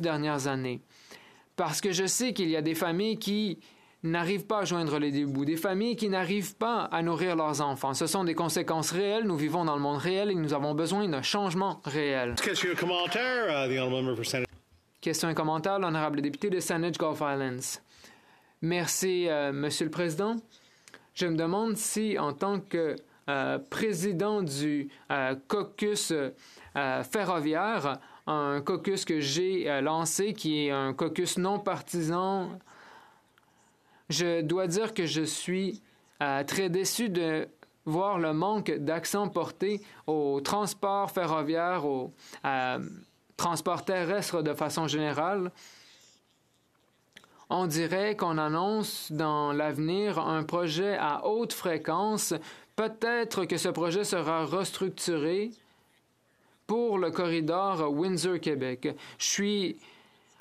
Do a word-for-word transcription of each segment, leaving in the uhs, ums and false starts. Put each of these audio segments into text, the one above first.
neuf dernières années. Parce que je sais qu'il y a des familles qui n'arrivent pas à joindre les deux bouts, des familles qui n'arrivent pas à nourrir leurs enfants. Ce sont des conséquences réelles. Nous vivons dans le monde réel et nous avons besoin d'un changement réel. Question et commentaire, uh, commentaire l'honorable député de Saanich—Gulf Islands. Merci, euh, Monsieur le Président. Je me demande si, en tant que euh, président du euh, caucus euh, ferroviaire, un caucus que j'ai euh, lancé, qui est un caucus non partisan, je dois dire que je suis euh, très déçu de voir le manque d'accent porté au transport ferroviaire, au euh, transport terrestre de façon générale. On dirait qu'on annonce dans l'avenir un projet à haute fréquence. Peut-être que ce projet sera restructuré pour le corridor Windsor-Québec. Je suis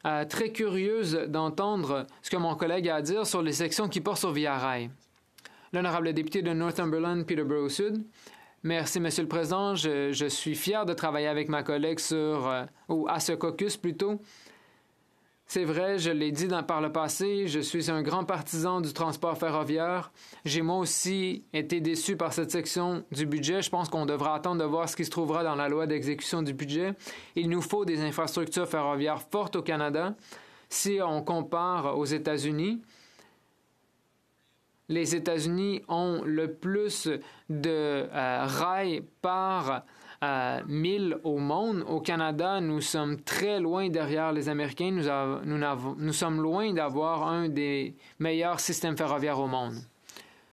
euh, très curieuse d'entendre ce que mon collègue a à dire sur les sections qui portent sur Via Rail. L'honorable député de Northumberland—Peterborough-Sud. Merci, Monsieur le Président. Je, je suis fier de travailler avec ma collègue sur, euh, ou à ce caucus plutôt. C'est vrai, je l'ai dit dans, par le passé, je suis un grand partisan du transport ferroviaire. J'ai moi aussi été déçu par cette section du budget. Je pense qu'on devra attendre de voir ce qui se trouvera dans la loi d'exécution du budget. Il nous faut des infrastructures ferroviaires fortes au Canada. Si on compare aux États-Unis, les États-Unis ont le plus de euh, rails par à mille au monde. Au Canada, nous sommes très loin derrière les Américains. Nous, av- nous, nav- nous sommes loin d'avoir un des meilleurs systèmes ferroviaires au monde.